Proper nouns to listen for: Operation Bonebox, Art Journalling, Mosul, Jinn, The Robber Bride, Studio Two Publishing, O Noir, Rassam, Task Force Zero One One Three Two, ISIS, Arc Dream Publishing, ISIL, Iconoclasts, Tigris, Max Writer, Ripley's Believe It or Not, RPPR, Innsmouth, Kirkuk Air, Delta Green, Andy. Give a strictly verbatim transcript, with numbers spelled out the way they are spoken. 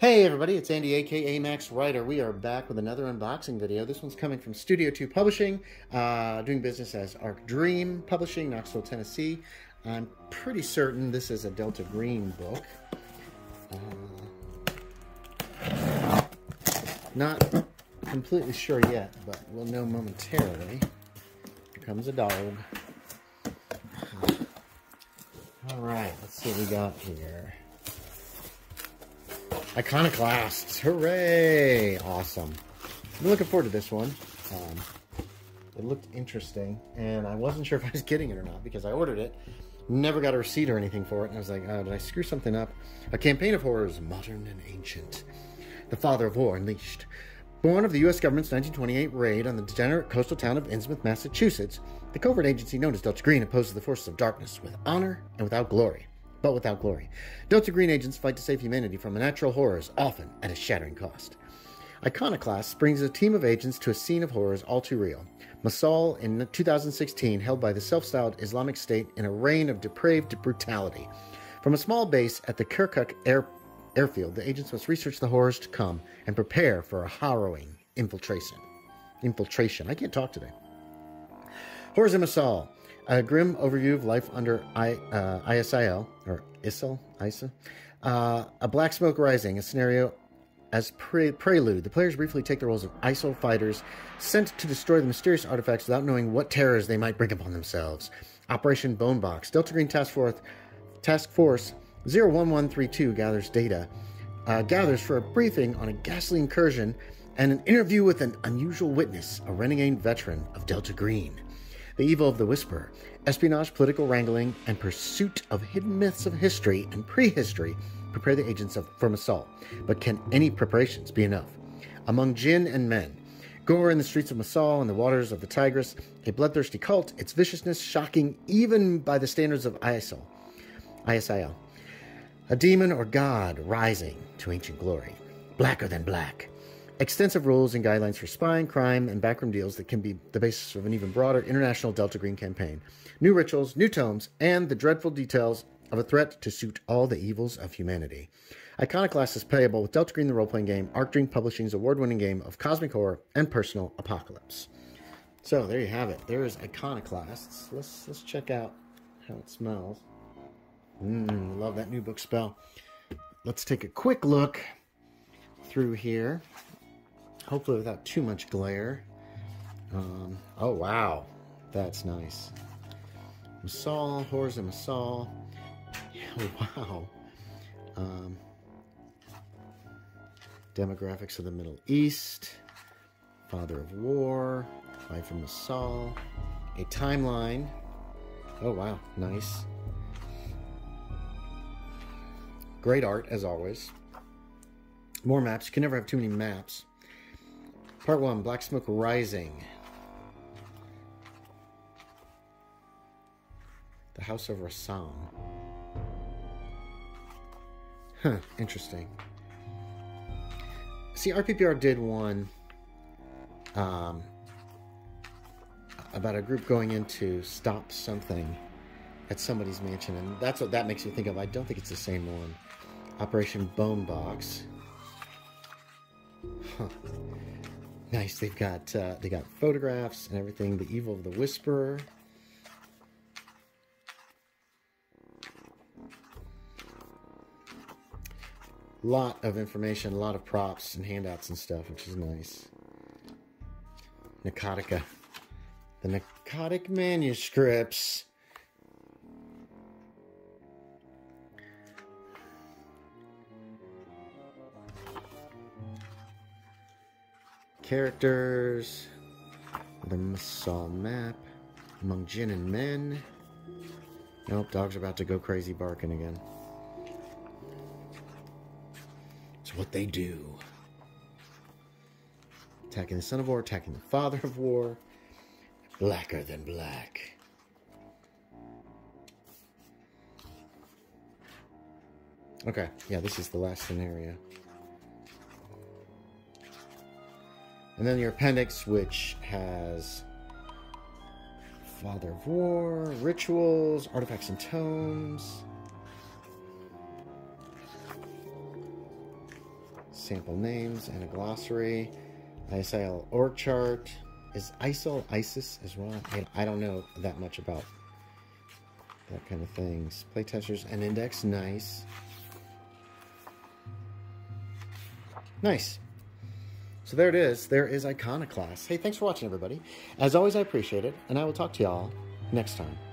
Hey everybody, it's Andy aka Max Writer. We are back with another unboxing video. This one's coming from Studio Two Publishing, uh, doing business as Arc Dream Publishing, Knoxville, Tennessee. I'm pretty certain this is a Delta Green book. Uh, not completely sure yet, but we'll know momentarily. Here comes a dog. Alright, let's see what we got here. Iconoclasts, hooray! Awesome. I've been looking forward to this one. Um, it looked interesting, and I wasn't sure if I was getting it or not because I ordered it, never got a receipt or anything for it, and I was like, oh, did I screw something up? A Campaign of Horrors, Modern and Ancient. The Father of War Unleashed. Born of the U S government's nineteen twenty-eight raid on the degenerate coastal town of Innsmouth, Massachusetts, the covert agency known as Delta Green opposes the forces of darkness with honor and without glory. But without glory. Delta Green agents fight to save humanity from natural horrors, often at a shattering cost. Iconoclasts brings a team of agents to a scene of horrors all too real. Mosul in two thousand sixteen, held by the self-styled Islamic State in a reign of depraved brutality. From a small base at the Kirkuk Air airfield, the agents must research the horrors to come and prepare for a harrowing infiltration. Infiltration. I can't talk today. Horrors in Mosul. A grim overview of life under I, uh, ISIL, or ISIL, ISIL, uh, a black smoke rising, a scenario as pre prelude. The players briefly take the roles of ISIL fighters sent to destroy the mysterious artifacts without knowing what terrors they might bring upon themselves. Operation Bonebox. Delta Green Task Force, Task Force Zero One One Three Two gathers data, uh, gathers for a briefing on a ghastly incursion and an interview with an unusual witness, a renegade veteran of Delta Green. The Evil of the Whisperer, espionage, political wrangling, and pursuit of hidden myths of history and prehistory prepare the agents of, for Mosul. But can any preparations be enough? Among Jinn and Men, gore in the streets of Mosul and the waters of the Tigris, a bloodthirsty cult, its viciousness shocking even by the standards of ISIL. ISIL. A demon or god rising to ancient glory, blacker than black. Extensive rules and guidelines for spying, crime, and backroom deals that can be the basis of an even broader international Delta Green campaign. New rituals, new tomes, and the dreadful details of a threat to suit all the evils of humanity. Iconoclasts is playable with Delta Green the role-playing game, Arc Dream Publishing's award-winning game of cosmic horror and personal apocalypse. So there you have it. There is Iconoclasts. Let's let's check out how it smells. Mmm, love that new book spell. Let's take a quick look through here. Hopefully without too much glare. Um, oh, wow. That's nice. Mosul, Horrors in Mosul. Yeah, wow. Um, demographics of the Middle East. Father of War. Life in Mosul. A timeline. Oh, wow. Nice. Great art, as always. More maps. You can never have too many maps. Part one, Black Smoke Rising. The House of Rassam. Huh, interesting. See, R P P R did one um, about a group going in to stop something at somebody's mansion, and that's what that makes me think of. I don't think it's the same one. Operation Bonebox. Huh. Nice. They've got uh, they got photographs and everything. The Evil of the Whisperer. Lot of information, a lot of props and handouts and stuff, which is nice. Narcotica, the narcotic manuscripts. Characters, the Mosul map, Among Jinn and Men. Nope, dogs are about to go crazy barking again. It's what they do. Attacking the Son of War, attacking the Father of War. Blacker than black. Okay, yeah, this is the last scenario. And then your appendix, which has Father of War, rituals, artifacts and tomes. sample names and a glossary. I S I L org chart. Is I S I L ISIS as well? I, I don't know that much about that kind of things. Playtesters and index. Nice. Nice. So there it is. There is Iconoclasts. Hey, thanks for watching, everybody. As always, I appreciate it, and I will talk to y'all next time.